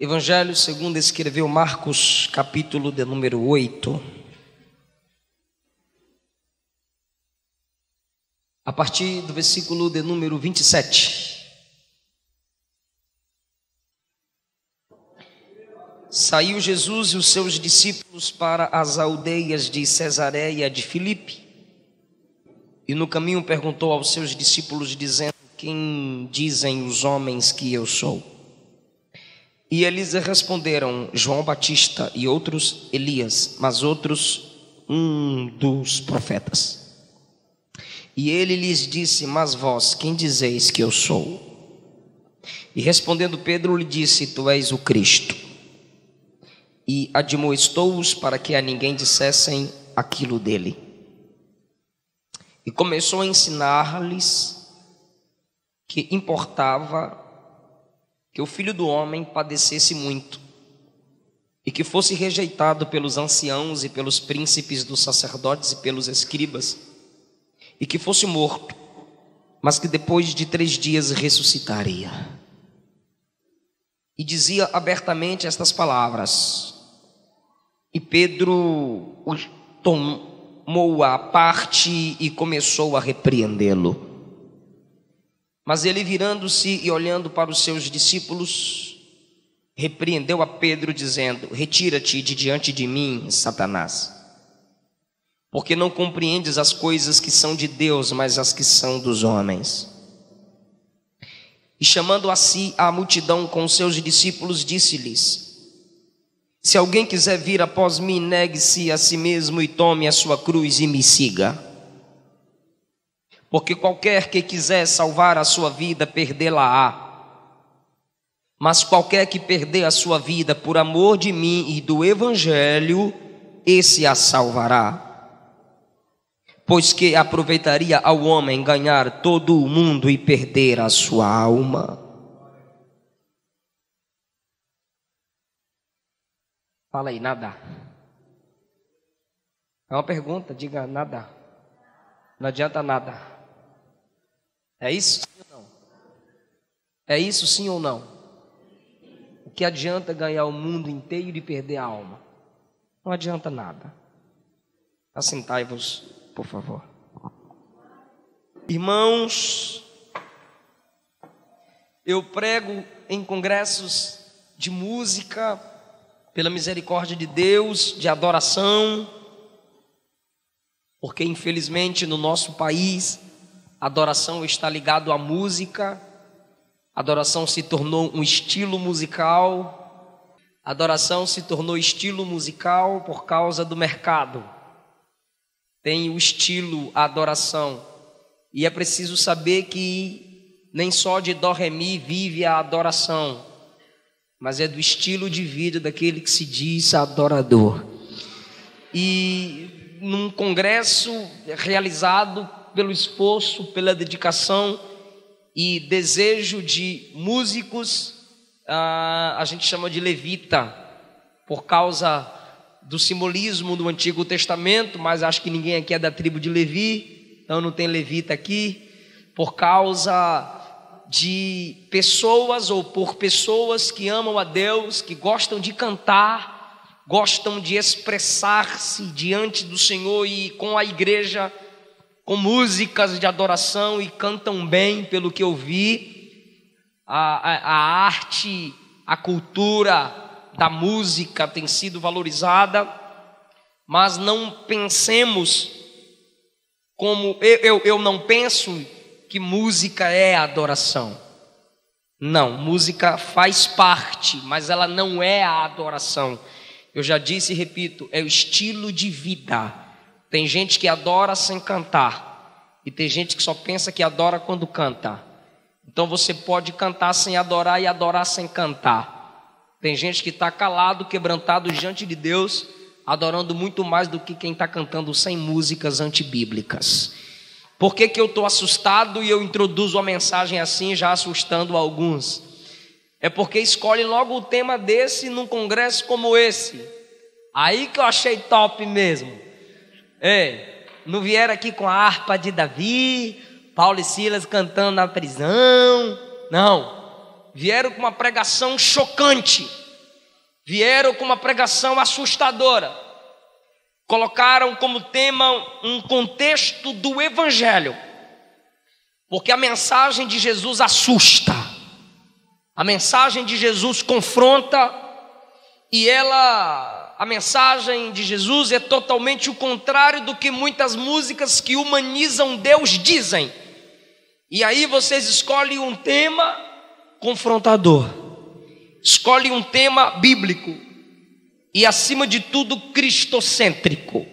Evangelho segundo escreveu Marcos, capítulo de número 8. A partir do versículo de número 27. Saiu Jesus e os seus discípulos para as aldeias de Cesareia de Filipe. E no caminho perguntou aos seus discípulos, dizendo: quem dizem os homens que eu sou? E eles responderam: João Batista, e outros Elias, mas outros um dos profetas. E ele lhes disse: mas vós, quem dizeis que eu sou? E respondendo Pedro lhe disse: tu és o Cristo. E admoestou-os para que a ninguém dissessem aquilo dele. E começou a ensinar-lhes que importava que o Filho do Homem padecesse muito, e que fosse rejeitado pelos anciãos e pelos príncipes dos sacerdotes e pelos escribas, e que fosse morto, mas que depois de 3 dias ressuscitaria. E dizia abertamente estas palavras. E Pedro tomou a parte e começou a repreendê-lo. Mas ele, virando-se e olhando para os seus discípulos, repreendeu a Pedro, dizendo: retira-te de diante de mim, Satanás, porque não compreendes as coisas que são de Deus, mas as que são dos homens. E chamando a si a multidão com os seus discípulos, disse-lhes: se alguém quiser vir após mim, negue-se a si mesmo e tome a sua cruz e me siga. Porque qualquer que quiser salvar a sua vida, perdê-la-á. Mas qualquer que perder a sua vida por amor de mim e do Evangelho, esse a salvará. Pois que aproveitaria ao homem ganhar todo o mundo e perder a sua alma? Fala aí, nada. É uma pergunta, diga nada. Não adianta nada. É isso, sim ou não? É isso, sim ou não? O que adianta ganhar o mundo inteiro e perder a alma? Não adianta nada. Assentai-vos, por favor. Irmãos, eu prego em congressos de música, pela misericórdia de Deus, de adoração. Porque, infelizmente, no nosso país, a adoração está ligada à música. A adoração se tornou um estilo musical. A adoração se tornou estilo musical por causa do mercado. Tem o estilo, a adoração. E é preciso saber que nem só de dó, ré, mi vive a adoração, mas é do estilo de vida daquele que se diz adorador. E num congresso realizado pelo esforço, pela dedicação e desejo de músicos, a gente chama de levita, por causa do simbolismo do Antigo Testamento, mas acho que ninguém aqui é da tribo de Levi, então não tem levita aqui, por causa de pessoas ou por pessoas que amam a Deus, que gostam de cantar, gostam de expressar-se diante do Senhor e com a igreja, com músicas de adoração, e cantam bem, pelo que eu vi. A arte, a cultura da música tem sido valorizada, mas não pensemos como... Eu não penso que música é adoração. Não, música faz parte, mas ela não é a adoração. Eu já disse e repito, é o estilo de vida. Tem gente que adora sem cantar, e tem gente que só pensa que adora quando canta. Então você pode cantar sem adorar e adorar sem cantar. Tem gente que está calado, quebrantado diante de Deus, adorando muito mais do que quem está cantando 100 músicas antibíblicas. Por que eu estou assustado e eu introduzo a mensagem assim, já assustando alguns? É porque escolhe logo o tema desse num congresso como esse. Aí que eu achei top mesmo. Não vieram aqui com a harpa de Davi, Paulo e Silas cantando na prisão. Não. Vieram com uma pregação chocante. vieram com uma pregação assustadora. Colocaram como tema um contexto do evangelho, porque a mensagem de Jesus assusta. A mensagem de Jesus confronta, e a mensagem de Jesus é totalmente o contrário do que muitas músicas que humanizam Deus dizem. E aí vocês escolhem um tema confrontador, escolhem um tema bíblico e, acima de tudo, cristocêntrico.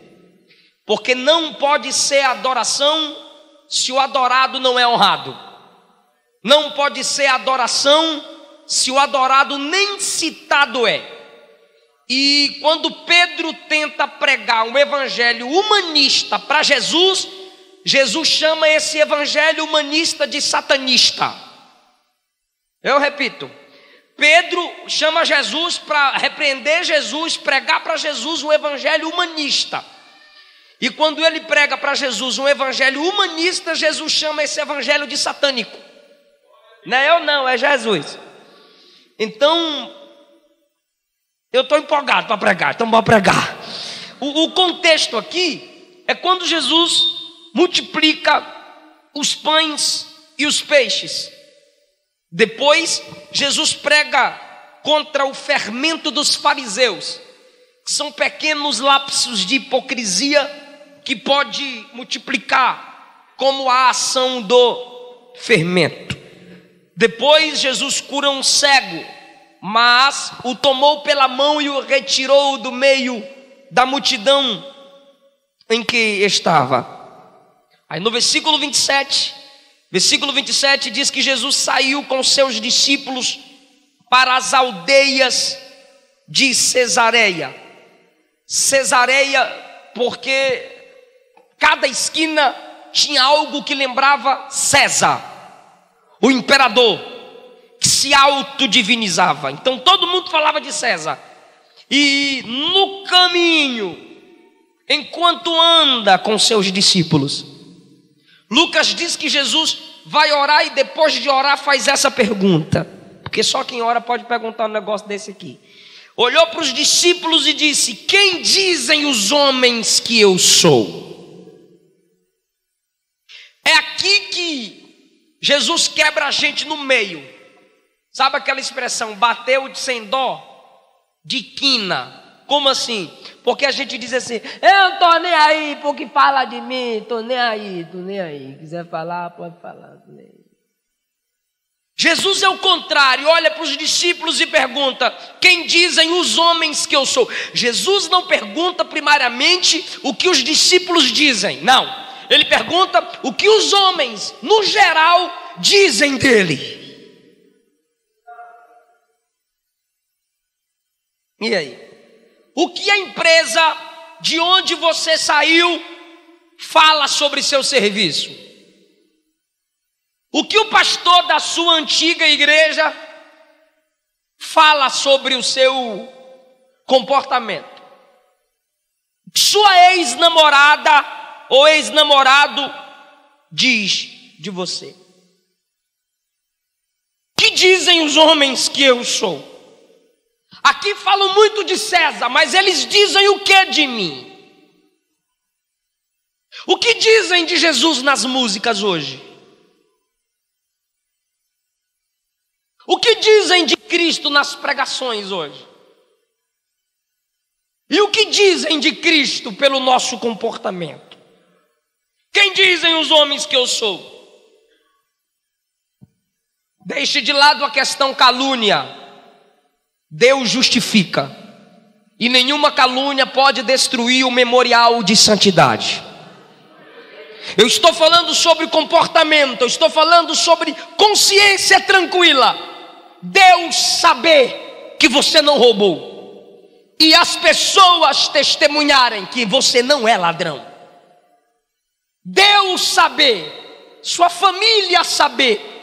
Porque não pode ser adoração se o adorado não é honrado. Não pode ser adoração se o adorado nem citado é. E quando Pedro tenta pregar um evangelho humanista para Jesus, Jesus chama esse evangelho humanista de satanista. Eu repito, Pedro chama Jesus para repreender Jesus, pregar para Jesus um evangelho humanista. E quando ele prega para Jesus um evangelho humanista, Jesus chama esse evangelho de satânico. Não é eu não, é Jesus. Então, eu estou empolgado para pregar, então vamos pregar. O contexto aqui é quando Jesus multiplica os pães e os peixes. Depois, Jesus prega contra o fermento dos fariseus, que são pequenos lapsos de hipocrisia que pode multiplicar como a ação do fermento. Depois, Jesus cura um cego, mas o tomou pela mão e o retirou do meio da multidão em que estava. Aí no versículo 27 diz que Jesus saiu com seus discípulos para as aldeias de Cesareia. Cesareia, porque cada esquina tinha algo que lembrava César, o imperador, que se autodivinizava. Então todo mundo falava de César. E no caminho, enquanto anda com seus discípulos, Lucas diz que Jesus vai orar e depois de orar faz essa pergunta. Porque só quem ora pode perguntar um negócio desse aqui. Olhou para os discípulos e disse: quem dizem os homens que eu sou? É aqui que Jesus quebra a gente no meio. Sabe aquela expressão, bateu sem dó, de quina? Como assim? Porque a gente diz assim: eu não tô nem aí porque fala de mim, tô nem aí. Quiser falar, pode falar. Jesus é o contrário, olha para os discípulos e pergunta: quem dizem os homens que eu sou? Jesus não pergunta primariamente o que os discípulos dizem, não. Ele pergunta o que os homens, no geral, dizem dele. E aí? O que a empresa de onde você saiu fala sobre seu serviço? O que o pastor da sua antiga igreja fala sobre o seu comportamento? Sua ex-namorada ou ex-namorado diz de você? Que dizem os homens que eu sou? Aqui falam muito de César, mas eles dizem o que de mim? O que dizem de Jesus nas músicas hoje? O que dizem de Cristo nas pregações hoje? E o que dizem de Cristo pelo nosso comportamento? Quem dizem os homens que eu sou? Deixe de lado a questão calúnia. Deus justifica, e nenhuma calúnia pode destruir o memorial de santidade. Eu estou falando sobre comportamento, eu estou falando sobre consciência tranquila. Deus saber que você não roubou, e as pessoas testemunharem que você não é ladrão. Deus saber, sua família saber,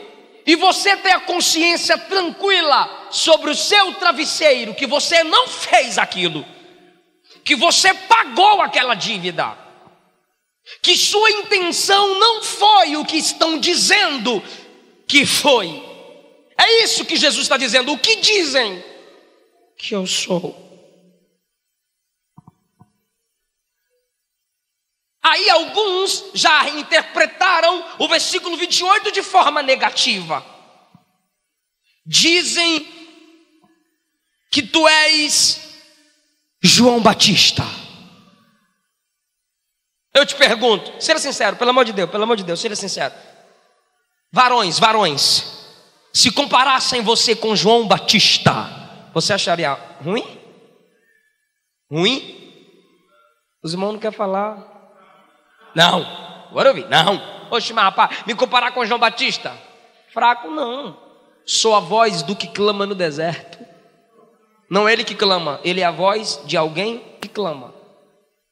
e você tem a consciência tranquila sobre o seu travesseiro, que você não fez aquilo, que você pagou aquela dívida, que sua intenção não foi o que estão dizendo que foi. É isso que Jesus está dizendo. O que dizem que eu sou. Aí alguns já interpretaram o versículo 28 de forma negativa. Dizem que tu és João Batista. Eu te pergunto, seja sincero, pelo amor de Deus, seja sincero. Varões, se comparassem você com João Batista, você acharia ruim? Os irmãos não querem falar. Não, agora eu vi, não. Oxe, mas rapaz, me comparar com João Batista? Fraco não. Sou a voz do que clama no deserto. Não é ele que clama, ele é a voz de alguém que clama.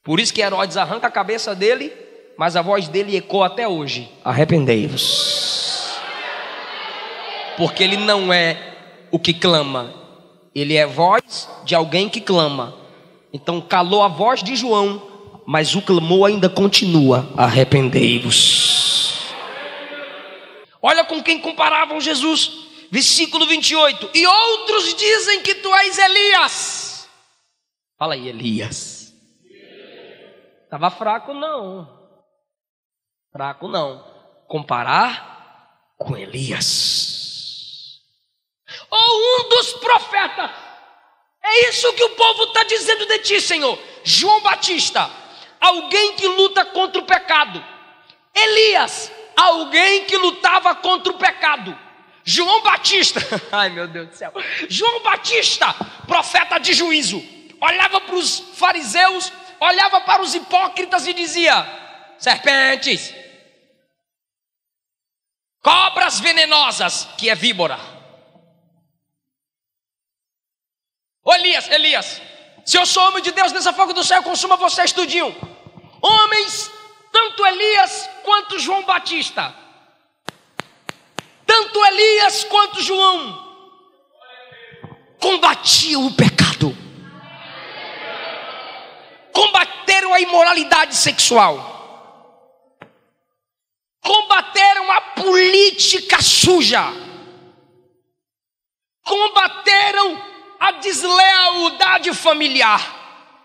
Por isso que Herodes arranca a cabeça dele, mas a voz dele ecoa até hoje. Arrependei-vos. Porque ele não é o que clama, ele é voz de alguém que clama. Então calou a voz de João, mas o clamor ainda continua. Arrependei-vos. Olha com quem comparavam Jesus. Versículo 28. E outros dizem que tu és Elias. Fala aí, Elias. Estava fraco não. Fraco não. Comparar com Elias. Ou um dos profetas. É isso que o povo está dizendo de ti, Senhor. João Batista. Alguém que luta contra o pecado. Elias, alguém que lutava contra o pecado. João Batista, ai meu Deus do céu. João Batista, profeta de juízo. Olhava para os fariseus, olhava para os hipócritas e dizia: serpentes, cobras venenosas, que é víbora. Elias, se eu sou homem de Deus, dessa fogo do céu consuma vocês tudinho. Homens, tanto Elias quanto João Batista. Tanto Elias quanto João combatiam o pecado. Combateram a imoralidade sexual. Combateram a política suja. Combateram a deslealdade familiar.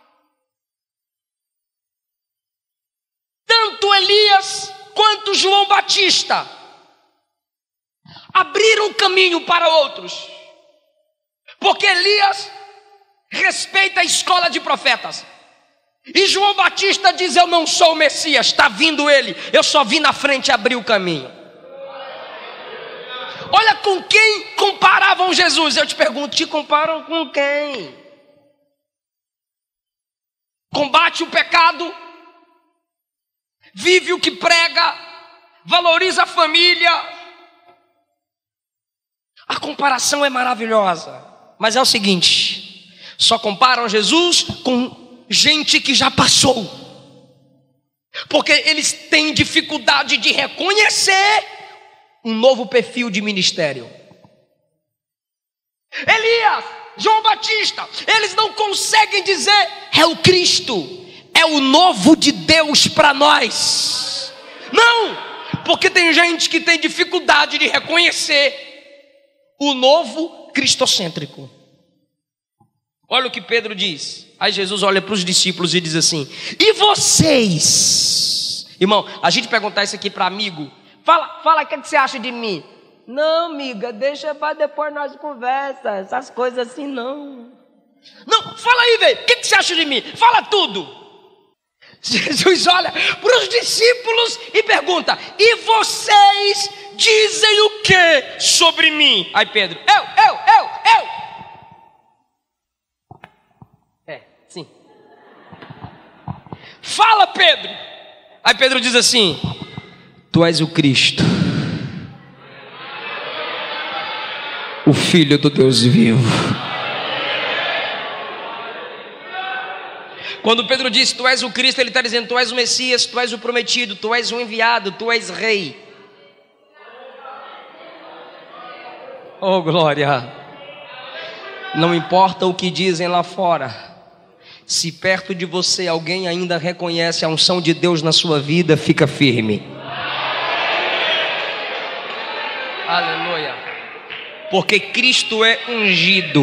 Tanto Elias quanto João Batista abriram caminho para outros. Porque Elias respeita a escola de profetas. E João Batista diz: eu não sou o Messias, está vindo ele. Eu só vim na frente abrir o caminho. Olha com quem comparavam Jesus. Eu te pergunto, te comparam com quem? Combate o pecado, vive o que prega, valoriza a família. A comparação é maravilhosa. Mas é o seguinte, só comparam Jesus com gente que já passou. Porque eles têm dificuldade de reconhecer um novo perfil de ministério. Elias, João Batista, eles não conseguem dizer: é o Cristo, é o novo de Deus para nós. Não, porque tem gente que tem dificuldade de reconhecer o novo cristocêntrico. Olha o que Pedro diz. Aí Jesus olha para os discípulos e diz assim: e vocês? Irmão, a gente perguntar isso aqui para amigo. Fala, o que você acha de mim? Não, amiga, deixa para depois nós conversa. Essas coisas assim, não. Não, fala aí, velho. O que você acha de mim? Fala tudo. Jesus olha para os discípulos e pergunta: e vocês dizem o que sobre mim? Aí Pedro: eu. É, sim. Fala, Pedro. Aí Pedro diz assim: tu és o Cristo, o Filho do Deus vivo. Quando Pedro diz tu és o Cristo, ele está dizendo: tu és o Messias, tu és o prometido, tu és o enviado, tu és rei. Oh glória! Não importa o que dizem lá fora, se perto de você alguém ainda reconhece a unção de Deus na sua vida, fica firme. Aleluia. Porque Cristo é ungido.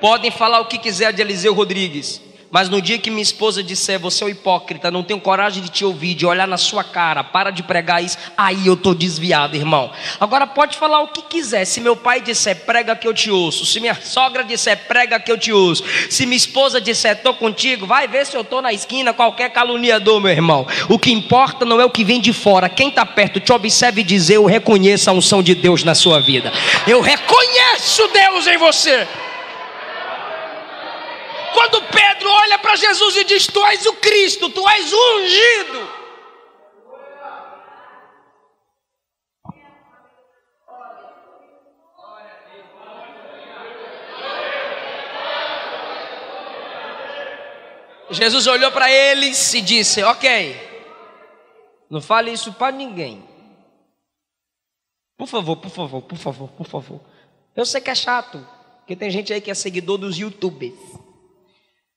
Podem falar o que quiser de Eliseu Rodrigues, mas no dia que minha esposa disser: você é um hipócrita, não tenho coragem de te ouvir, de olhar na sua cara, para de pregar isso, aí eu estou desviado, irmão. Agora pode falar o que quiser. Se meu pai disser: prega que eu te ouço. Se minha sogra disser: prega que eu te ouço. Se minha esposa disser: estou contigo, vai ver se eu estou na esquina, qualquer caluniador, meu irmão. O que importa não é o que vem de fora. Quem está perto te observa e diz: eu reconheço a unção de Deus na sua vida. Eu reconheço Deus em você. Quando Pedro olha para Jesus e diz: tu és o Cristo, tu és o ungido. Jesus olhou para eles e disse: ok, não fale isso para ninguém. Por favor, por favor, por favor, por favor. Eu sei que é chato, porque tem gente aí que é seguidor dos youtubers.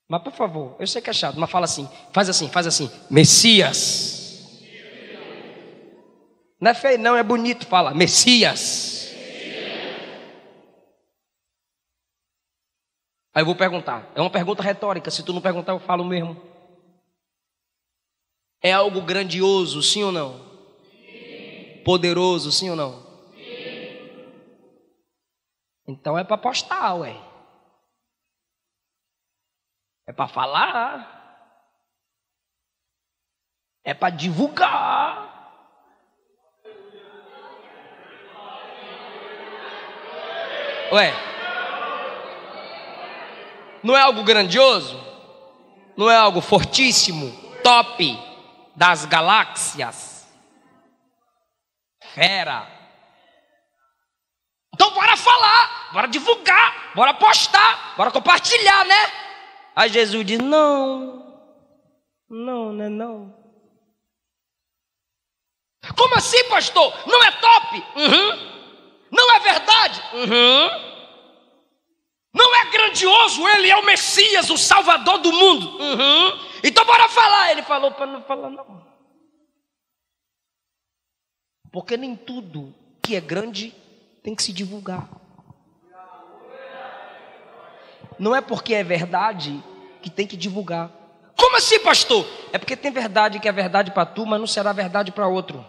Mas por favor, eu sei que é chato, mas fala assim, faz assim, faz assim: Messias. Não é feio não, é bonito, fala: Messias. Aí eu vou perguntar, é uma pergunta retórica, se tu não perguntar eu falo mesmo. É algo grandioso, sim ou não? Sim. Poderoso, sim ou não? Sim. Então é para apostar, ué. É para falar, é para divulgar. Ué, não é algo grandioso? Não é algo fortíssimo, top das galáxias? Fera. Então bora falar, bora divulgar, bora postar, bora compartilhar, né? Aí Jesus diz: não, não, não é não. Como assim, pastor? Não é top? Uhum. Não é verdade? Uhum. Não é grandioso? Ele é o Messias, o Salvador do mundo. Uhum. Então bora falar. Ele falou para não falar não. Porque nem tudo que é grande tem que se divulgar. Não é porque é verdade que tem que divulgar. Como assim, pastor? É porque tem verdade que é verdade para tu, mas não será verdade para outro.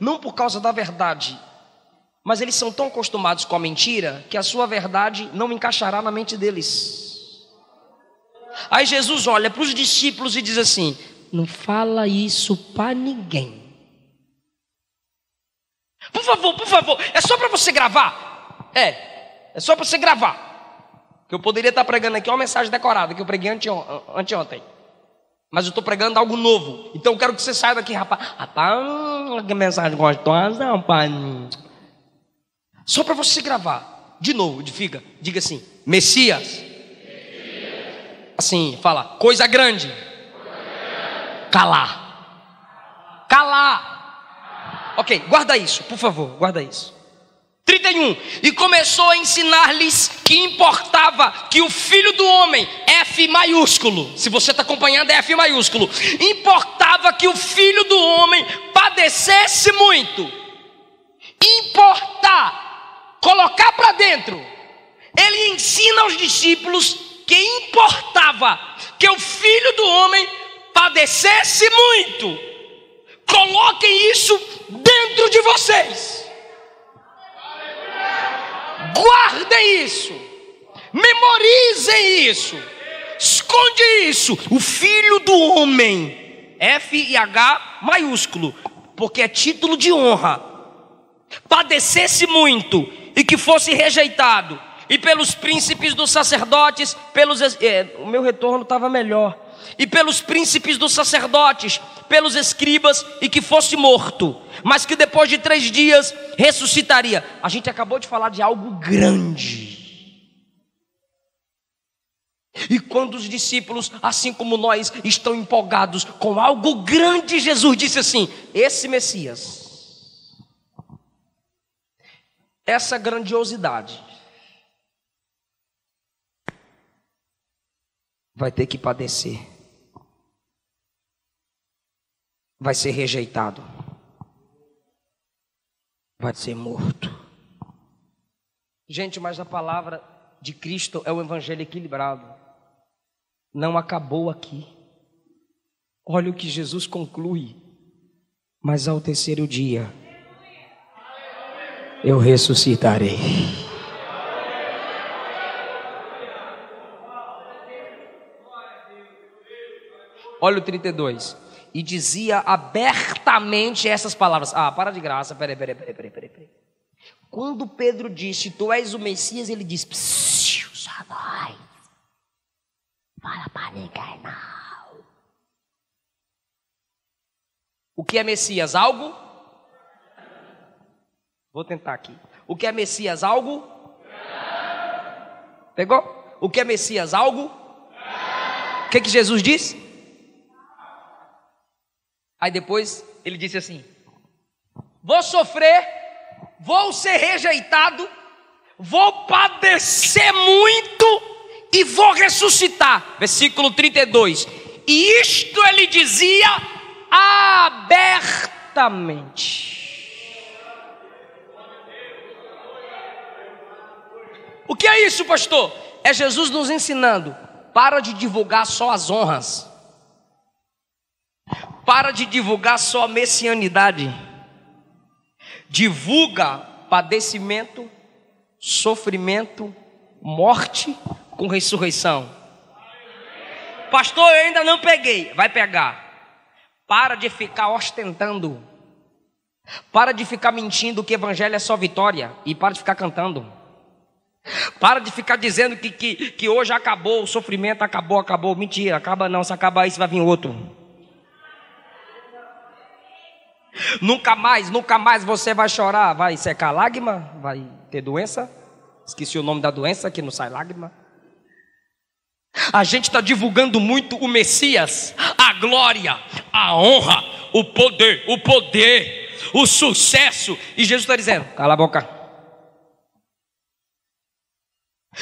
Não por causa da verdade, mas eles são tão acostumados com a mentira que a sua verdade não encaixará na mente deles. Aí Jesus olha para os discípulos e diz assim: não fala isso para ninguém. Por favor, é só para você gravar. É só para você gravar. Que eu poderia estar pregando aqui uma mensagem decorada que eu preguei anteontem. Mas eu estou pregando algo novo. Então eu quero que você saia daqui, rapaz. Rapaz, que mensagem gostosa, rapaz. Só para você gravar. De novo, diga assim: Messias. Messias. Assim, fala: coisa grande. Coisa grande. Calar. Calar. Ok, guarda isso, por favor, guarda isso. 31, e começou a ensinar-lhes que importava que o filho do homem, F maiúsculo, se você está acompanhando é F maiúsculo, importava que o filho do homem padecesse muito. Importar, colocar para dentro. Ele ensina aos discípulos que importava que o filho do homem padecesse muito. Coloquem isso dentro de vocês. Guardem isso, memorizem isso, esconde isso. O filho do homem, F e H maiúsculo, porque é título de honra, padecesse muito e que fosse rejeitado, e pelos príncipes dos sacerdotes, o meu retorno estava melhor, e pelos príncipes dos sacerdotes, pelos escribas, e que fosse morto, mas que depois de 3 dias ressuscitaria. A gente acabou de falar de algo grande. E quando os discípulos, assim como nós, estão empolgados com algo grande, Jesus disse assim: esse Messias, essa grandiosidade, vai ter que padecer, vai ser rejeitado, vai ser morto e Gente, mas a palavra de Cristo é o evangelho equilibrado. Não acabou aqui. Olha o que Jesus conclui. Mas ao terceiro dia, eu ressuscitarei. Olha o 32. E dizia abertamente essas palavras. Ah, para de graça, peraí. Quando Pedro disse, tu és o Messias, ele disse, só nós. Fala para ninguém, não. O que é Messias? Algo? Vou tentar aqui. O que é Messias? Algo? Pegou? O que é Messias? Algo? O que Jesus disse? Aí depois ele disse assim, vou sofrer, vou ser rejeitado, vou padecer muito e vou ressuscitar. Versículo 32. E isto ele dizia abertamente. O que é isso, pastor? É Jesus nos ensinando, para de divulgar só as honras. Para de divulgar só a messianidade. Divulga padecimento, sofrimento, morte com ressurreição. Pastor, eu ainda não peguei. Vai pegar. Para de ficar ostentando. Para de ficar mentindo que evangelho é só vitória. E para de ficar cantando. Para de ficar dizendo que hoje acabou, o sofrimento acabou. Mentira, acaba não. Se acabar isso, vai vir outro. Nunca mais você vai chorar. Vai secar lágrima, vai ter doença. Esqueci o nome da doença, que não sai lágrima. A gente está divulgando muito o Messias, a glória, a honra, o poder, o sucesso. E Jesus está dizendo, cala a boca.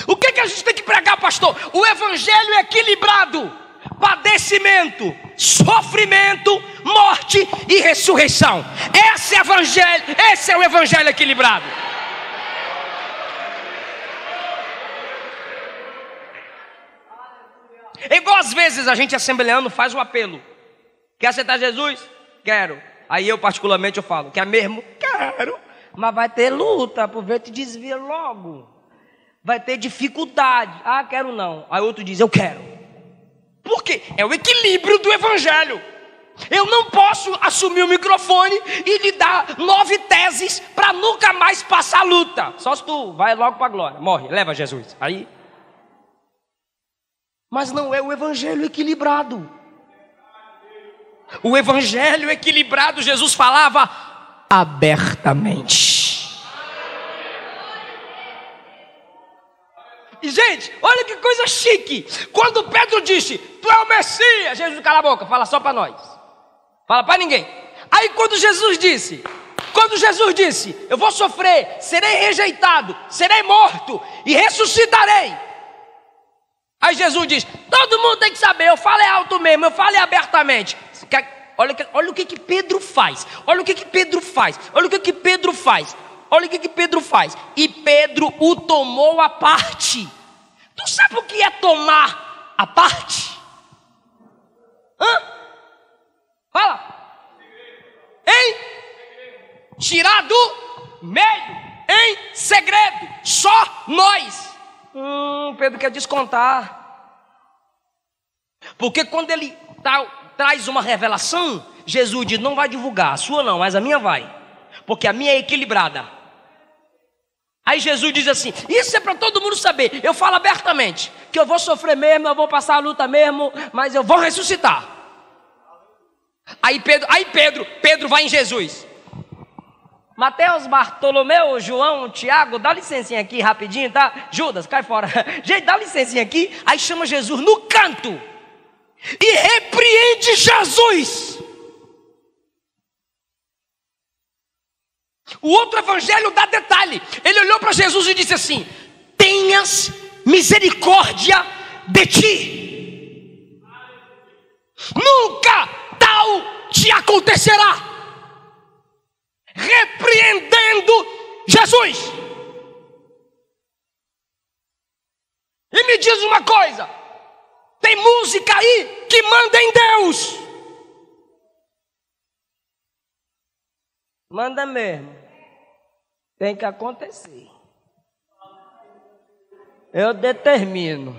O que a gente tem que pregar, pastor? O evangelho é equilibrado. Padecimento, sofrimento, morte e ressurreição. Esse é o evangelho equilibrado. É igual às vezes a gente assembleando faz um apelo. Quer aceitar Jesus? Quero. Aí eu particularmente eu falo, quer mesmo? Quero. Mas vai ter luta, aproveita e desvia logo. Vai ter dificuldade. Ah, quero não. Aí outro diz, eu quero. Por quê? É o equilíbrio do evangelho. Eu não posso assumir o microfone e lhe dar 9 teses para nunca mais passar luta. Só se tu vai logo para a glória, morre, leva Jesus. Aí. Mas não é o evangelho equilibrado. O evangelho equilibrado, Jesus falava abertamente. E, gente, olha que coisa chique. Quando Pedro disse, tu é o Messias, Jesus, cala a boca, fala só para nós. Fala para ninguém. Aí quando Jesus disse, eu vou sofrer, serei rejeitado, serei morto e ressuscitarei. Aí Jesus diz, todo mundo tem que saber, eu falei alto mesmo, eu falei abertamente. Olha o que Pedro faz, olha o que Pedro faz. E Pedro o tomou à parte. Tu sabe o que é tomar à parte? Fala. Hein? Tirar do meio. Em segredo. Só nós. Pedro quer descontar. Porque quando ele traz uma revelação, Jesus diz, não vai divulgar. A sua não, mas a minha vai. Porque a minha é equilibrada. Aí Jesus diz assim, isso é para todo mundo saber, eu falo abertamente, que eu vou sofrer mesmo, eu vou passar a luta mesmo, mas eu vou ressuscitar. Aí Pedro vai em Jesus. Mateus, Bartolomeu, João, Tiago, dá licencinha aqui rapidinho, tá? Judas, cai fora. Gente, dá licencinha aqui, aí chama Jesus no canto e repreende Jesus. O outro evangelho dá detalhe. Ele olhou para Jesus e disse assim, tenhas misericórdia de ti. Nunca tal te acontecerá. Repreendendo Jesus. diz uma coisa: tem música aí que manda em Deus. Manda mesmo. Tem que acontecer. Eu determino.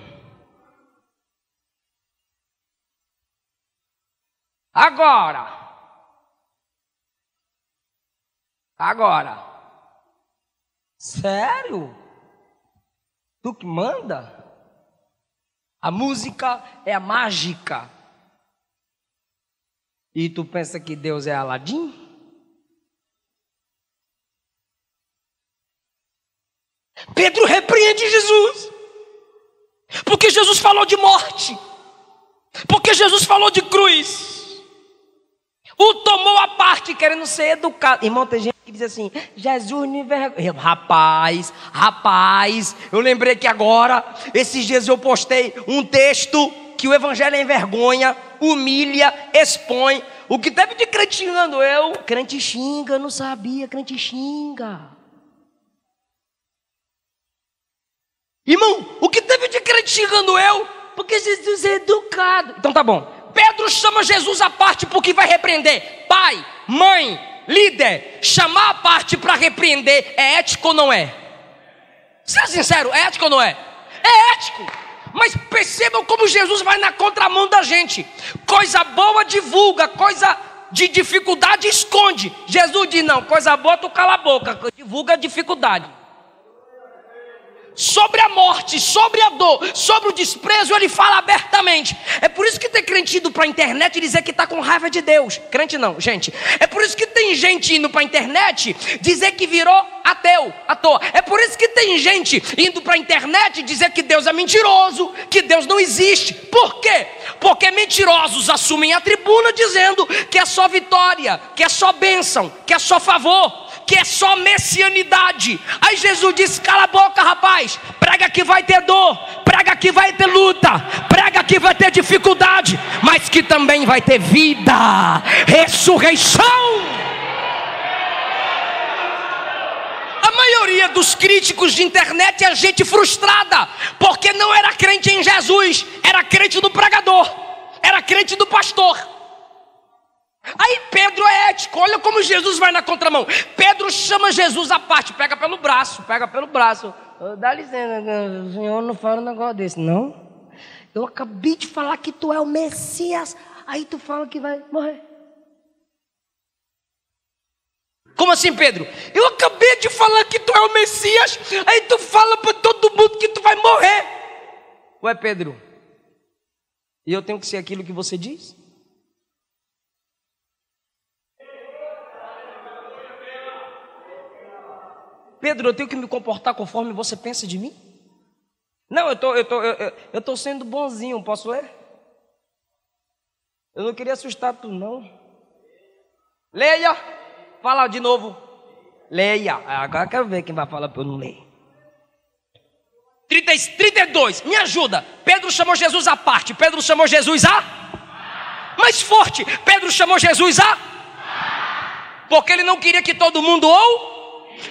Agora. Sério? Tu que manda? A música é a mágica. E tu pensa que Deus é Aladim? Pedro repreende Jesus, porque Jesus falou de morte, porque Jesus falou de cruz. O tomou a parte querendo ser educado. Irmão, tem gente que diz assim: Jesus me envergonha. Rapaz, eu lembrei que agora, esses dias eu postei um texto que o evangelho envergonha, humilha, expõe. O que teve de crente xingando eu? Crente xinga, não sabia, crente xinga. Irmão, o que teve de crente xingando eu? Porque Jesus é educado. Então tá bom. Pedro chama Jesus à parte porque vai repreender. Pai, mãe, líder, chamar à parte para repreender é ético ou não é? Seja sincero, é ético ou não é? É ético. Mas percebam como Jesus vai na contramão da gente. Coisa boa divulga, coisa de dificuldade esconde. Jesus diz: não, coisa boa tu cala a boca, divulga a dificuldade. Sobre a morte, sobre a dor, sobre o desprezo, ele fala abertamente. É por isso que tem crente indo para a internet e dizer que está com raiva de Deus. Crente não, gente. É por isso que tem gente indo para a internet dizer que virou ateu, à toa. É por isso que tem gente indo para a internet dizer que Deus é mentiroso, que Deus não existe. Por quê? Porque mentirosos assumem a tribuna dizendo que é só vitória, que é só bênção, que é só favor, que é só messianidade. Aí Jesus disse: cala a boca, rapaz. Prega que vai ter dor, prega que vai ter luta, prega que vai ter dificuldade, mas que também vai ter vida, ressurreição. A maioria dos críticos de internet é gente frustrada, porque não era crente em Jesus, era crente do pregador, era crente do pastor. Aí Pedro é ético. Olha como Jesus vai na contramão. Pedro chama Jesus à parte, pega pelo braço. Dá licença, o senhor não fala um negócio desse, não? Eu acabei de falar que tu é o Messias, aí tu fala que vai morrer. Como assim, Pedro? Eu acabei de falar que tu é o Messias, aí tu fala para todo mundo que tu vai morrer. Ué, Pedro, e eu tenho que ser aquilo que você diz? Pedro, eu tenho que me comportar conforme você pensa de mim? Não, eu tô sendo bonzinho, posso ler? Eu não queria assustar tu, não. Leia. Fala de novo. Leia. Agora quero ver quem vai falar para eu não ler. 32. Me ajuda. Pedro chamou Jesus à parte. Pedro chamou Jesus a? Mais forte. Pedro chamou Jesus a? Porque ele não queria que todo mundo ou?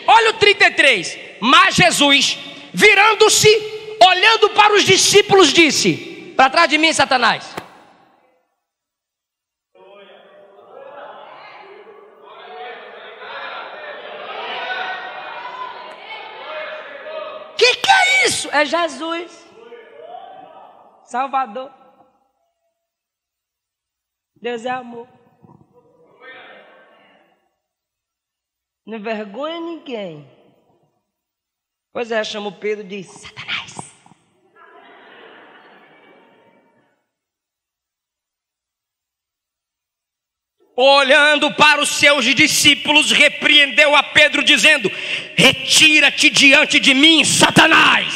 Olha o 33. Mas Jesus, virando-se, olhando para os discípulos, disse: para trás de mim, Satanás. Que é isso? É Jesus, Salvador. Deus é amor. Não envergonha ninguém. Pois é, chama o Pedro e diz: Satanás. Olhando para os seus discípulos, repreendeu a Pedro, dizendo: retira-te diante de mim, Satanás.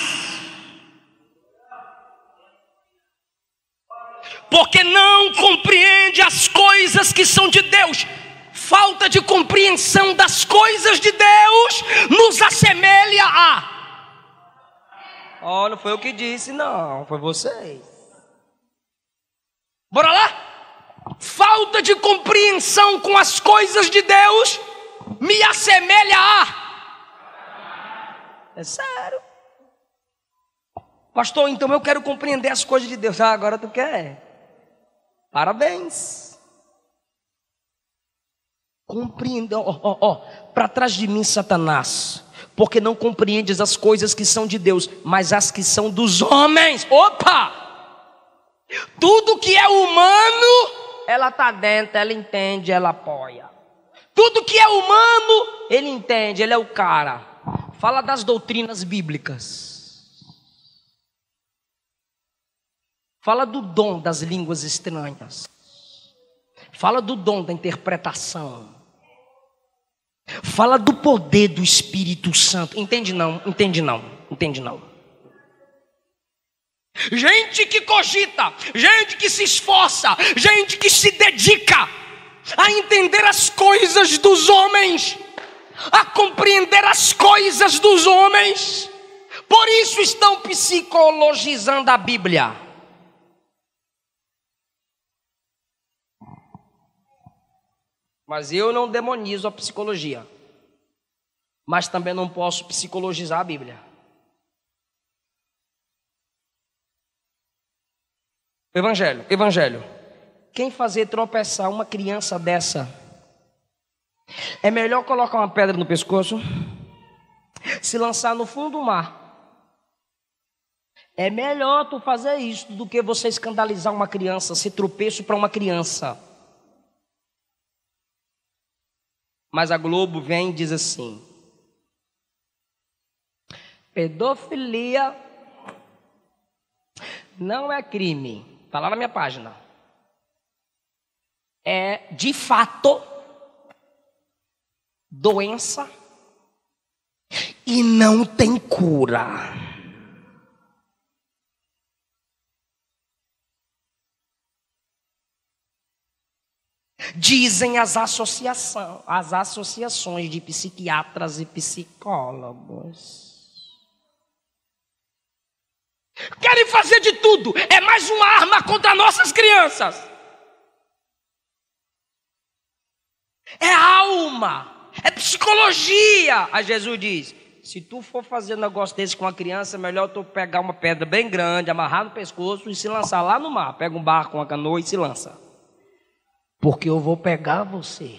Porque não compreende as coisas que são de Deus. Falta de compreensão das coisas de Deus nos assemelha a... Não foi eu que disse, não. Foi vocês. Bora lá? Falta de compreensão com as coisas de Deus me assemelha a... É sério. Pastor, então eu quero compreender as coisas de Deus. Ah, agora tu quer? Parabéns. Compreenda, para trás de mim, Satanás, porque não compreendes as coisas que são de Deus, mas as que são dos homens. Opa! Tudo que é humano, ela está dentro, ela entende, ela apoia. Tudo que é humano, ele entende, ele é o cara. Fala das doutrinas bíblicas. Fala do dom das línguas estranhas. Fala do dom da interpretação. Fala do poder do Espírito Santo. Entende não, entende não, entende não. Gente que cogita, gente que se esforça, gente que se dedica a entender as coisas dos homens, a compreender as coisas dos homens. Por isso estão psicologizando a Bíblia. Mas eu não demonizo a psicologia. Mas também não posso psicologizar a Bíblia. Evangelho, evangelho. Quem fazer tropeçar uma criança dessa, é melhor colocar uma pedra no pescoço, se lançar no fundo do mar. É melhor tu fazer isso do que você escandalizar uma criança, ser tropeço para uma criança. Mas a Globo vem e diz assim: pedofilia não é crime. Está lá na minha página. É, de fato, doença e não tem cura. Dizem as associações de psiquiatras e psicólogos. Querem fazer de tudo. É mais uma arma contra nossas crianças. É alma, é psicologia. Aí Jesus diz: se tu for fazer um negócio desse com a criança, melhor tu pegar uma pedra bem grande, amarrar no pescoço e se lançar lá no mar. Pega um barco, uma canoa e se lança. Porque eu vou pegar você.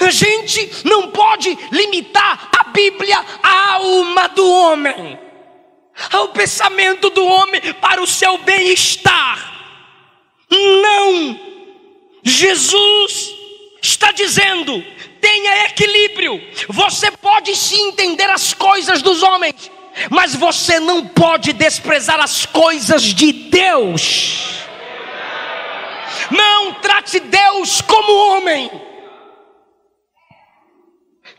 A gente não pode limitar a Bíblia à alma do homem, ao pensamento do homem para o seu bem-estar. Não! Jesus está dizendo: tenha equilíbrio. Você pode se entender as coisas dos homens, mas você não pode desprezar as coisas de Deus. Não trate Deus como homem.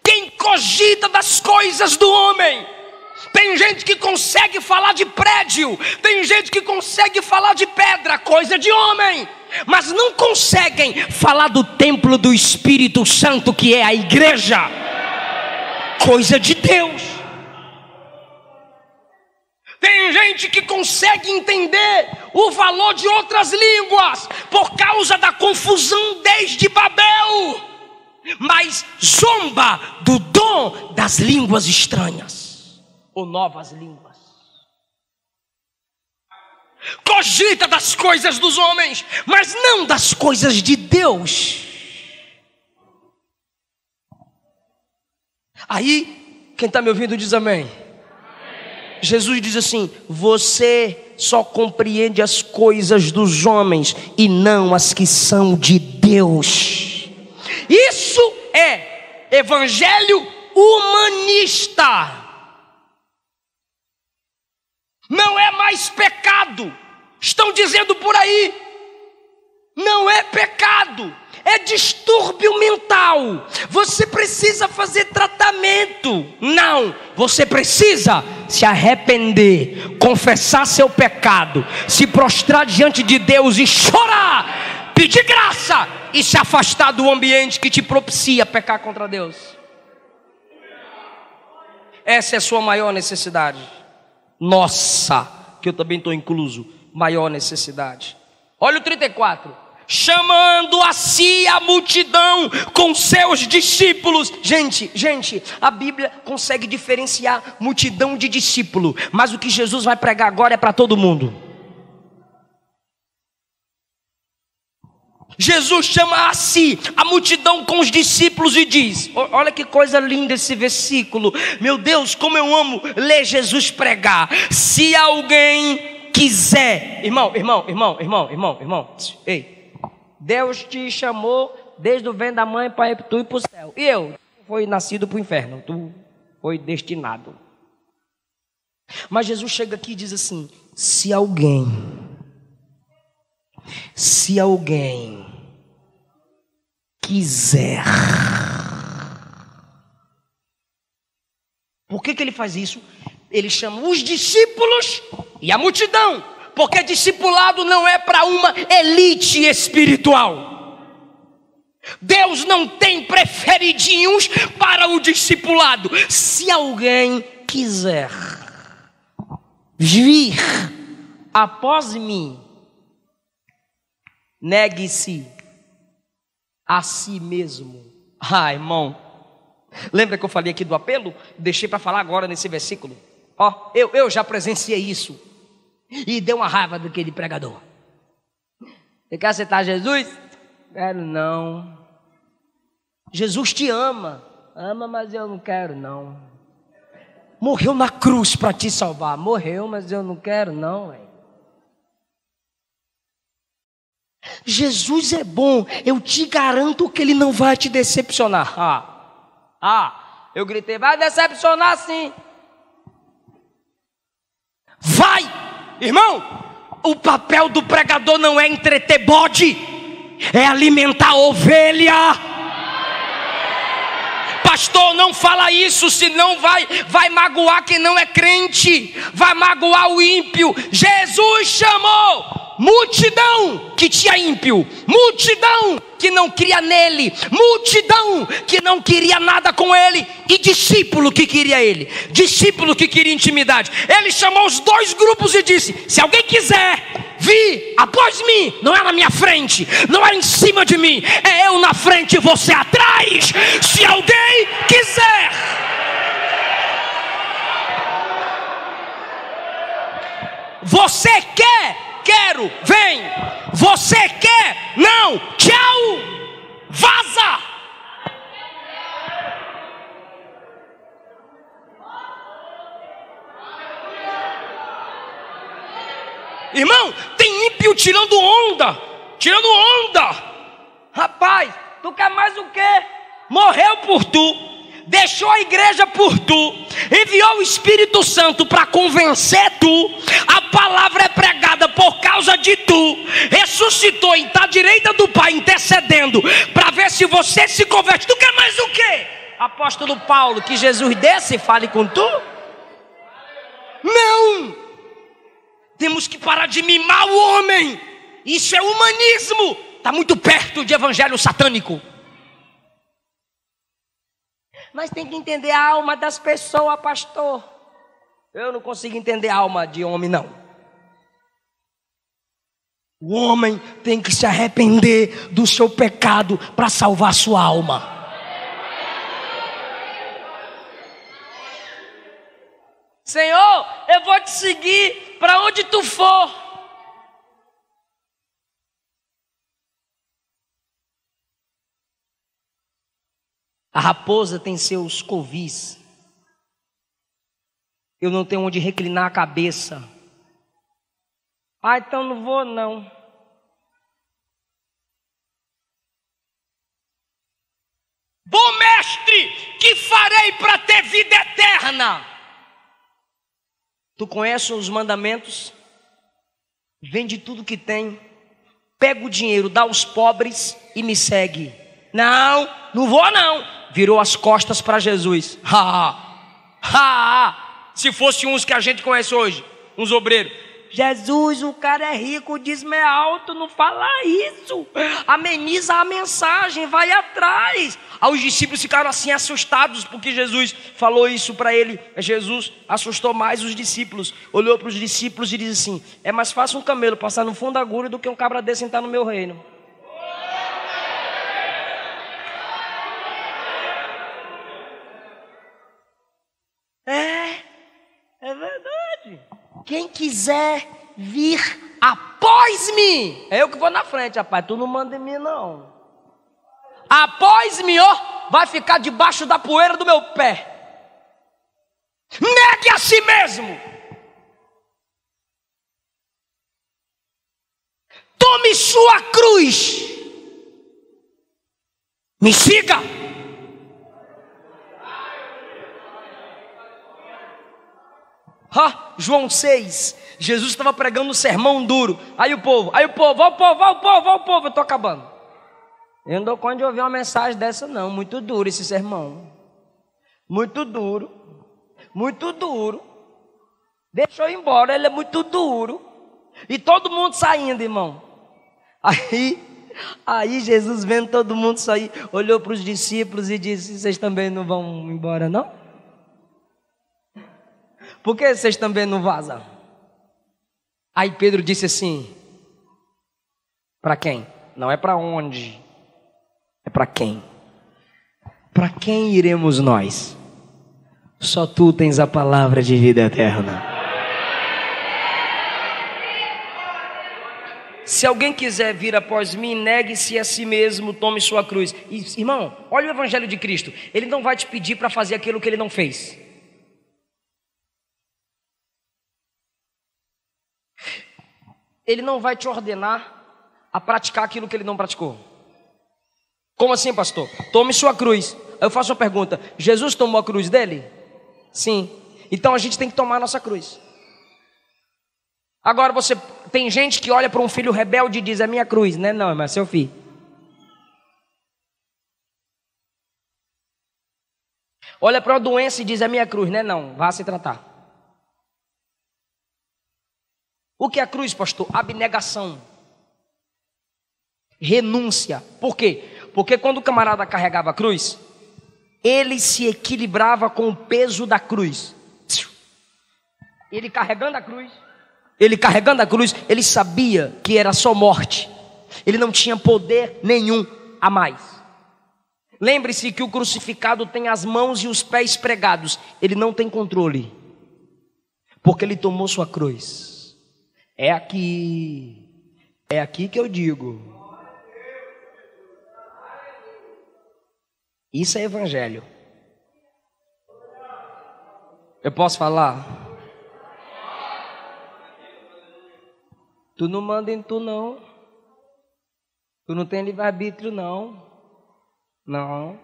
Quem cogita das coisas do homem. Tem gente que consegue falar de prédio, tem gente que consegue falar de pedra, coisa de homem, mas não conseguem falar do templo do Espírito Santo, que é a igreja, coisa de Deus. Tem gente que consegue entender o valor de outras línguas por causa da confusão desde Babel, mas zomba do dom das línguas estranhas ou novas línguas. Cogita das coisas dos homens, mas não das coisas de Deus. Aí, quem está me ouvindo diz amém. Jesus diz assim: você só compreende as coisas dos homens e não as que são de Deus. Isso é evangelho humanista. Não é mais pecado. Estão dizendo por aí. Não é pecado. É distúrbio mental. Você precisa fazer tratamento. Não. Você precisa se arrepender, confessar seu pecado, se prostrar diante de Deus e chorar, pedir graça e se afastar do ambiente que te propicia pecar contra Deus. Essa é a sua maior necessidade. Nossa, que eu também estou incluso. Maior necessidade. Olha o 34. chamando a si a multidão com seus discípulos. Gente, a Bíblia consegue diferenciar multidão de discípulo, mas o que Jesus vai pregar agora é para todo mundo. Jesus chama a si a multidão com os discípulos e diz, olha que coisa linda esse versículo, meu Deus, como eu amo ler Jesus pregar. Se alguém quiser, irmão, ei, Deus te chamou desde o ventre da mãe para tu ir para o céu, e eu, tu foi nascido para o inferno, tu foi destinado, mas Jesus chega aqui e diz assim, se alguém quiser. Por que ele faz isso? Ele chama os discípulos e a multidão, porque discipulado não é para uma elite espiritual. Deus não tem preferidinhos para o discipulado. Se alguém quiser vir após mim, negue-se a si mesmo. Ah, irmão, lembra que eu falei aqui do apelo? Deixei para falar agora nesse versículo. Ó, eu já presenciei isso. E deu uma raiva daquele pregador. Você quer aceitar Jesus? Quero não. Jesus te ama. Ama, mas eu não quero não. Morreu na cruz para te salvar. Morreu, mas eu não quero não, velho. Jesus é bom, eu te garanto que ele não vai te decepcionar. Eu gritei, vai decepcionar sim. Vai, irmão. O papel do pregador não é entreter bode, é alimentar ovelha. Pastor, não fala isso, senão vai magoar quem não é crente, vai magoar o ímpio. Jesus chamou multidão que tinha ímpio, multidão que não cria nele, multidão que não queria nada com ele, e discípulo que queria ele, discípulo que queria intimidade. Ele chamou os dois grupos e disse, se alguém quiser vir após mim, não é na minha frente, não é em cima de mim, é eu na frente e você atrás, se alguém quiser. Você quer? Quero, vem. Você quer? Não. Tchau. Vaza. Irmão, tem ímpio tirando onda. Tirando onda. Rapaz, tu quer mais o quê? Morreu por tu. Deixou a igreja por tu, enviou o Espírito Santo para convencer tu, a palavra é pregada por causa de tu, ressuscitou e está à direita do Pai intercedendo, para ver se você se converte. Tu quer mais o quê? Apóstolo Paulo, que Jesus desça e fale com tu? Não! Temos que parar de mimar o homem, isso é humanismo, está muito perto de evangelho satânico. Mas tem que entender a alma das pessoas, pastor. Eu não consigo entender a alma de homem, não. O homem tem que se arrepender do seu pecado para salvar sua alma. Senhor, eu vou te seguir para onde tu for. A raposa tem seus covis. Eu não tenho onde reclinar a cabeça. Ah, então não vou não. Bom mestre, que farei para ter vida eterna? Tu conheces os mandamentos? Vende tudo que tem. Pega o dinheiro, dá aos pobres e me segue. Não, não vou não. Virou as costas para Jesus. Se fosse uns que a gente conhece hoje, uns obreiros. Jesus, o cara é rico, diz me alto, não fala isso. Ameniza a mensagem, vai atrás. Aí os discípulos ficaram assim assustados, porque Jesus falou isso para ele. Jesus assustou mais os discípulos. Olhou para os discípulos e disse assim, é mais fácil um camelo passar no fundo da agulha do que um cabra desse entrar no meu reino. É verdade. Quem quiser vir após mim. É eu que vou na frente, rapaz. Tu não manda em mim, não. Após mim, ó. Vai ficar debaixo da poeira do meu pé. Negue a si mesmo. Tome sua cruz. Me siga. João 6. Jesus estava pregando um sermão duro. Aí o povo, eu estou acabando. Eu não dou conta de ouvir uma mensagem dessa, não. Muito duro esse sermão. Muito duro. Muito duro. Deixa eu ir embora, ele é muito duro. E todo mundo saindo, irmão. Aí Jesus, vendo todo mundo sair, olhou para os discípulos e disse: vocês também não vão embora, não? Por que vocês também não vazam? Aí Pedro disse assim: para quem? Não é para onde, é para quem? Para quem iremos nós? Só tu tens a palavra de vida eterna. Se alguém quiser vir após mim, negue-se a si mesmo, tome sua cruz. E, irmão, olha o evangelho de Cristo. Ele não vai te pedir para fazer aquilo que ele não fez. Ele não vai te ordenar a praticar aquilo que ele não praticou. Como assim, pastor? Tome sua cruz. Eu faço uma pergunta: Jesus tomou a cruz dele? Sim. Então a gente tem que tomar a nossa cruz. Agora você... Tem gente que olha para um filho rebelde e diz: é minha cruz, né? Não, mas é seu filho. Olha para uma doença e diz: é minha cruz, né? Não, vá se tratar. O que é a cruz, pastor? Abnegação. Renúncia. Por quê? Porque quando o camarada carregava a cruz, ele se equilibrava com o peso da cruz. Ele carregando a cruz, ele sabia que era só morte. Ele não tinha poder nenhum a mais. Lembre-se que o crucificado tem as mãos e os pés pregados. Ele não tem controle. Porque ele tomou sua cruz. É aqui que eu digo. Isso é evangelho. Eu posso falar? Tu não manda em tu, não. Tu não tem livre-arbítrio, não. Não.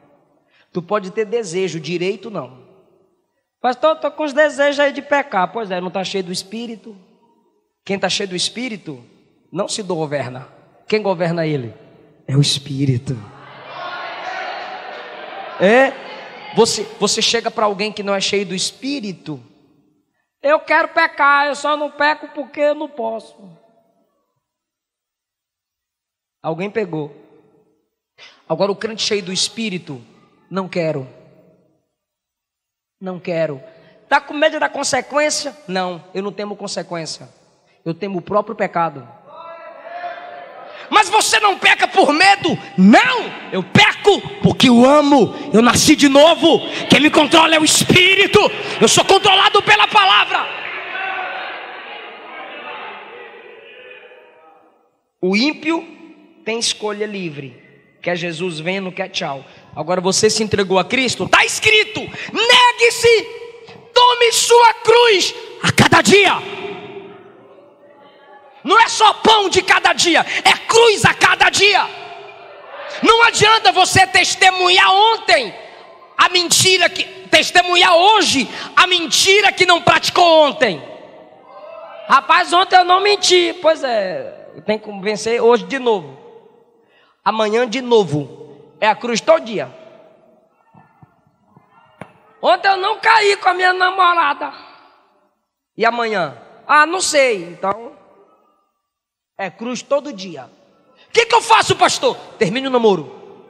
Tu pode ter desejo, direito, não. Pastor, eu estou com os desejos aí de pecar. Pois é, não está cheio do Espírito. Quem está cheio do Espírito não se governa. Quem governa ele? É o Espírito. É. Você chega para alguém que não é cheio do Espírito. Eu quero pecar, eu só não peco porque eu não posso. Alguém pegou. Agora o crente cheio do Espírito: não quero. Não quero. Está com medo da consequência? Não, eu não temo consequência. Eu temo o próprio pecado. Mas você não peca por medo? Não, eu peco porque eu amo. Eu nasci de novo. Quem me controla é o Espírito. Eu sou controlado pela palavra. O ímpio tem escolha livre. Quer Jesus, vem, não quer tchau. Agora você se entregou a Cristo, está escrito: negue-se, tome sua cruz a cada dia. Não é só pão de cada dia, é cruz a cada dia. Não adianta você testemunhar ontem a mentira que... testemunhar hoje a mentira que não praticou ontem. Rapaz, ontem eu não menti. Pois é, eu tenho que vencer hoje de novo. Amanhã de novo. É a cruz todo dia. Ontem eu não caí com a minha namorada. E amanhã? Ah, não sei. Então, é cruz todo dia. O que eu faço, pastor? Termine o namoro.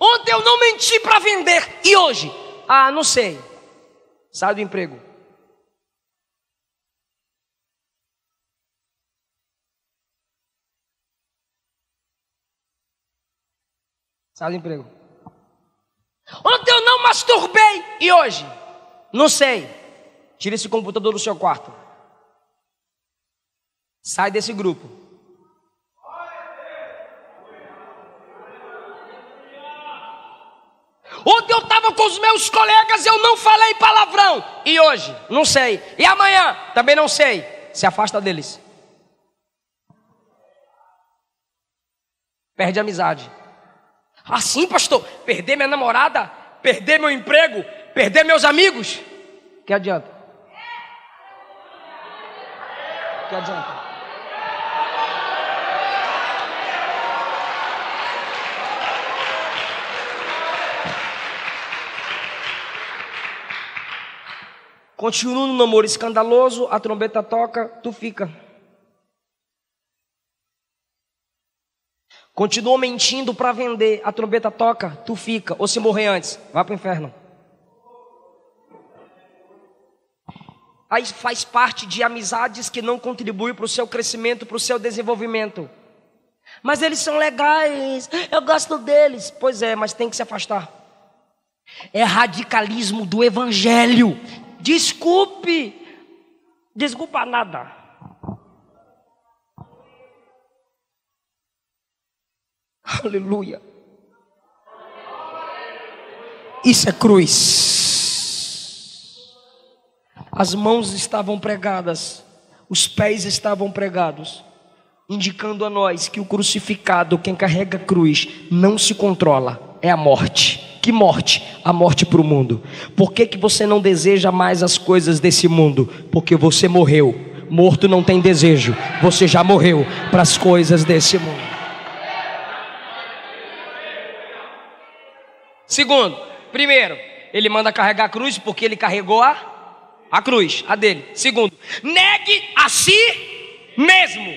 Ontem eu não menti para vender. E hoje? Ah, não sei. Sai do emprego. Sai do emprego. não masturbei. E hoje? Não sei. Tire esse computador do seu quarto. Sai desse grupo. Ontem eu estava com os meus colegas, eu não falei palavrão. E hoje? Não sei. E amanhã? Também não sei. Se afasta deles. Perde a amizade. Assim, pastor, perder minha namorada, perder meu emprego, perder meus amigos. Que adianta? Que adianta? Continua no namoro escandaloso, a trombeta toca, tu fica. Continua mentindo para vender, a trombeta toca, tu fica. Ou se morrer antes, vai para o inferno. Aí faz parte de amizades que não contribuem para o seu crescimento, para o seu desenvolvimento. Mas eles são legais, eu gosto deles. Pois é, mas tem que se afastar. É radicalismo do evangelho. Desculpe, desculpa nada. Aleluia. Isso é cruz. As mãos estavam pregadas, os pés estavam pregados, indicando a nós que o crucificado, quem carrega a cruz, não se controla, é a morte. Que morte? A morte para o mundo. Por que você não deseja mais as coisas desse mundo? Porque você morreu. Morto não tem desejo. Você já morreu para as coisas desse mundo. Segundo, primeiro, ele manda carregar a cruz porque ele carregou a cruz, a dele. Segundo, negue a si mesmo.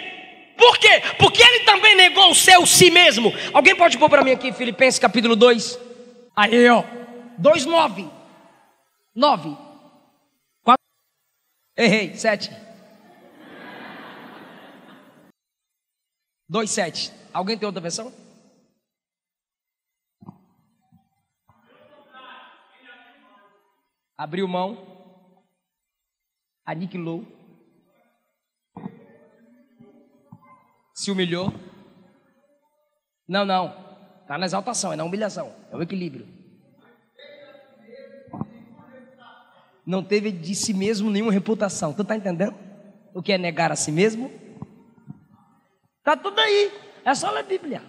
Por quê? Porque ele também negou o seu si mesmo. Alguém pode pôr para mim aqui Filipenses capítulo 2? Aí, ó, 2:9. 9. 4. Errei, 7. 2:7. Alguém tem outra versão? Abriu mão. Aniquilou. Se humilhou. Não, não. Está na exaltação, é na humilhação, é o equilíbrio. Não teve de si mesmo nenhuma reputação. Tu está entendendo? O que é negar a si mesmo? Está tudo aí, é só ler a Bíblia.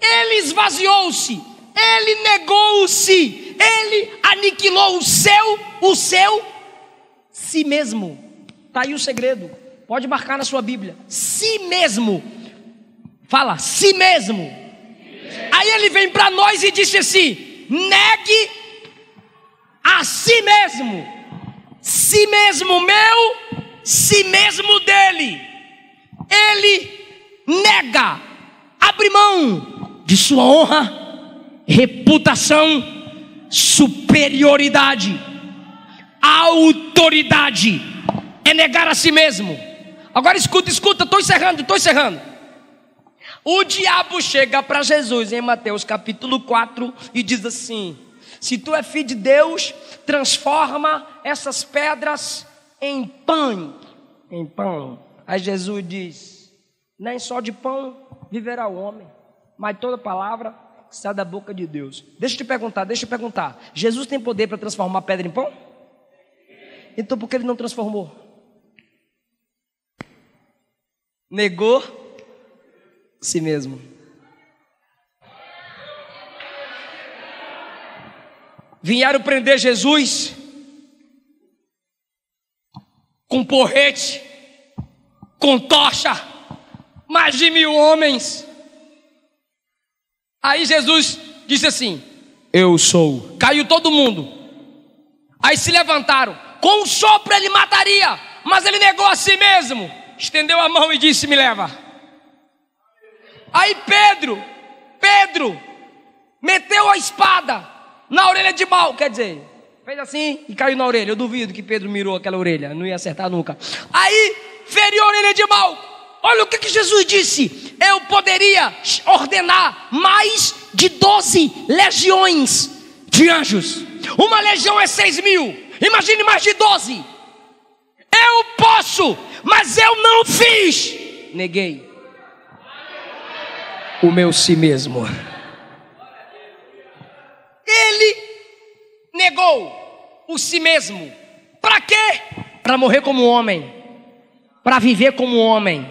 Ele esvaziou-se, ele negou-se, ele aniquilou o seu si mesmo. Está aí o segredo. Pode marcar na sua Bíblia. Si mesmo. Fala, si mesmo. Aí ele vem para nós e disse assim: negue a si mesmo. Si mesmo meu, si mesmo dele. Ele nega. Abre mão de sua honra, reputação, superioridade, autoridade. É negar a si mesmo. Agora escuta, estou encerrando. O diabo chega para Jesus em Mateus capítulo 4 e diz assim: se tu é filho de Deus, transforma essas pedras em pão. Em pão. Aí Jesus diz: nem só de pão viverá o homem, mas toda palavra que sai da boca de Deus. Deixa eu te perguntar. Jesus tem poder para transformar pedra em pão? Então por que ele não transformou? Negou si mesmo. Vieram prender Jesus com porrete, com tocha, mais de 1.000 homens. Aí Jesus disse assim: eu sou. Caiu todo mundo. Aí se levantaram. Com um sopro ele mataria, mas ele negou a si mesmo. Estendeu a mão e disse: me leva. Aí Pedro meteu a espada na orelha de Mal, quer dizer, fez assim e caiu na orelha. Eu duvido que Pedro mirou aquela orelha, não ia acertar nunca. Aí feriu a orelha de Mal. olha o que, que Jesus disse: eu poderia ordenar mais de 12 legiões de anjos. Uma legião é 6.000, imagine mais de 12. Eu posso, mas eu não fiz. Neguei o meu si mesmo. Ele negou o si mesmo. Para quê? Para morrer como homem, para viver como homem.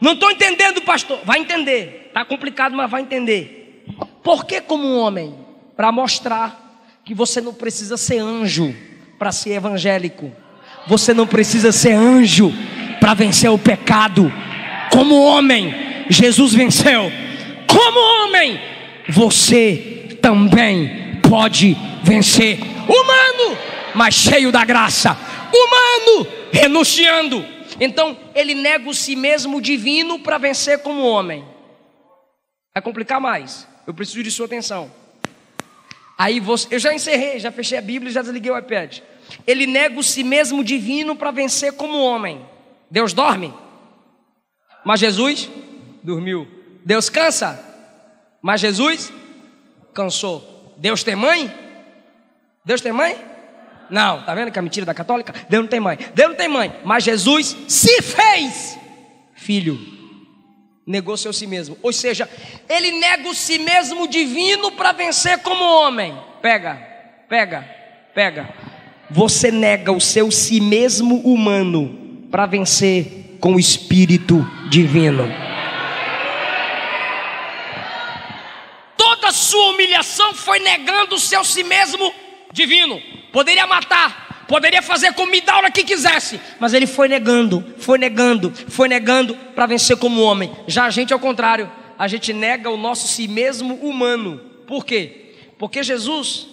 Não estou entendendo, pastor. Vai entender. Está complicado, mas vai entender. Por que como homem? Para mostrar que você não precisa ser anjo para ser evangélico. Você não precisa ser anjo para vencer o pecado. Como homem, Jesus venceu. Como homem, você também pode vencer. Humano, mas cheio da graça. Humano, renunciando. Então, ele nega o si mesmo divino para vencer como homem. Vai complicar mais. Eu preciso de sua atenção. Aí você... Eu já encerrei, já fechei a Bíblia e já desliguei o iPad. Ele nega o si mesmo divino para vencer como homem. Deus dorme, mas Jesus... dormiu. Deus cansa, mas Jesus cansou. Deus tem mãe? Deus tem mãe? Não, tá vendo que é a mentira da católica? Deus não tem mãe. Deus não tem mãe, mas Jesus se fez filho. Negou seu si mesmo. Ou seja, ele nega o si mesmo divino para vencer como homem. Pega, pega, pega. Você nega o seu si mesmo humano para vencer com o Espírito divino. Sua humilhação foi negando o seu si mesmo divino. Poderia matar, poderia fazer comida a hora que quisesse, mas ele foi negando, foi negando, foi negando para vencer como homem. Já a gente é o contrário, a gente nega o nosso si mesmo humano. Por quê? Porque Jesus,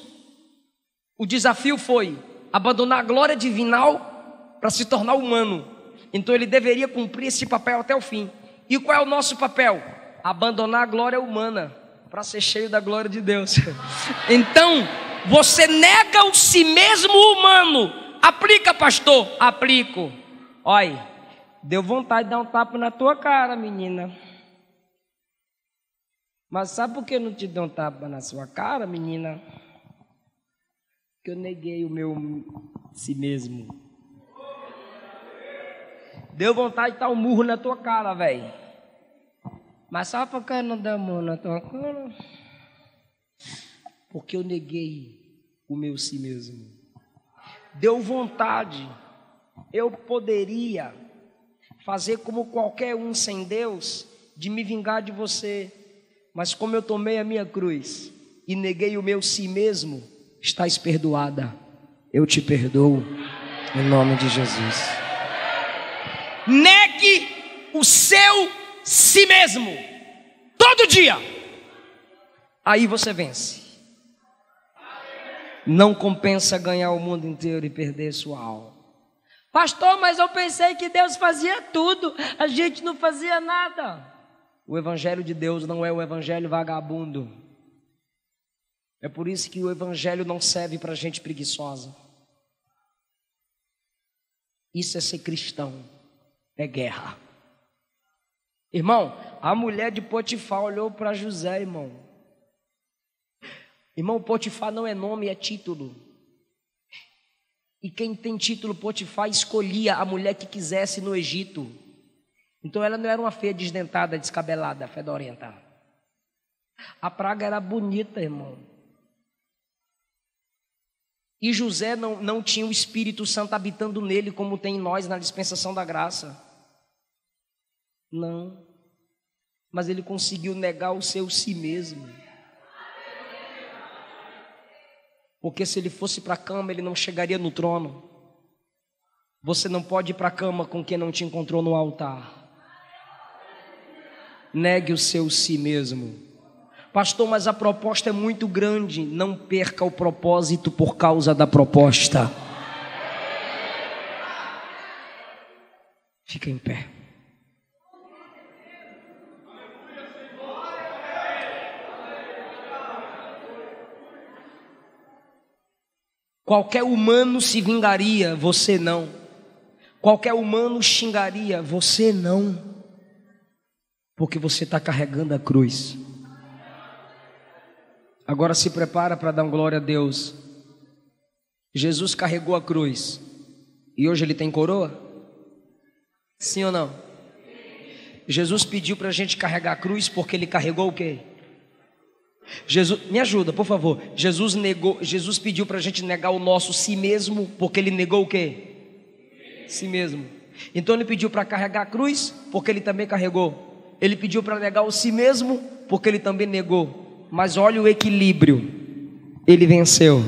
o desafio foi abandonar a glória divinal para se tornar humano. Então ele deveria cumprir esse papel até o fim. E qual é o nosso papel? Abandonar a glória humana para ser cheio da glória de Deus. Então, você nega o si mesmo humano. Aplica, pastor? Aplico. Olha, deu vontade de dar um tapa na tua cara, menina. Mas sabe por que eu não te dou um tapa na sua cara, menina? Porque eu neguei o meu si mesmo. Deu vontade de dar um murro na tua cara, velho. Mas só porque eu não dou mão na tua cara, porque eu neguei o meu si mesmo. Deu vontade. Eu poderia fazer como qualquer um sem Deus, de me vingar de você. Mas como eu tomei a minha cruz e neguei o meu si mesmo, estás perdoada. Eu te perdoo em nome de Jesus. Negue o seu si mesmo, todo dia. Aí você vence. Não compensa ganhar o mundo inteiro e perder sua alma. Pastor, mas eu pensei que Deus fazia tudo, a gente não fazia nada. O evangelho de Deus não é o evangelho vagabundo. É por isso que o evangelho não serve para gente preguiçosa. Isso é ser cristão, é guerra. Irmão, a mulher de Potifá olhou para José, irmão. Irmão, Potifá não é nome, é título. E quem tem título, Potifá escolhia a mulher que quisesse no Egito. Então ela não era uma feia desdentada, descabelada, fedorenta. A praga era bonita, irmão. E José não tinha o Espírito Santo habitando nele, como tem em nós na dispensação da graça. Não, mas ele conseguiu negar o seu si mesmo. Porque se ele fosse para a cama, ele não chegaria no trono. Você não pode ir para a cama com quem não te encontrou no altar. Negue o seu si mesmo. Pastor, mas a proposta é muito grande. Não perca o propósito por causa da proposta. Fica em pé. Qualquer humano se vingaria, você não. Qualquer humano xingaria, você não, porque você está carregando a cruz. Agora se prepara para dar glória a Deus. Jesus carregou a cruz e hoje ele tem coroa? Sim ou não? Jesus pediu para a gente carregar a cruz porque ele carregou o quê? Jesus, me ajuda, por favor. Jesus pediu para a gente negar o nosso si mesmo porque ele negou o quê? Si mesmo. Então ele pediu para carregar a cruz porque ele também carregou. Ele pediu para negar o si mesmo porque ele também negou. Mas olha o equilíbrio. Ele venceu.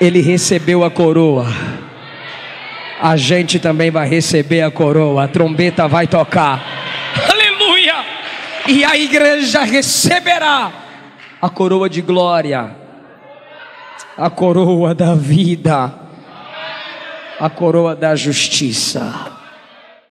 Ele recebeu a coroa. A gente também vai receber a coroa. A trombeta vai tocar. Aleluia! E a igreja receberá a coroa de glória, a coroa da vida, a coroa da justiça.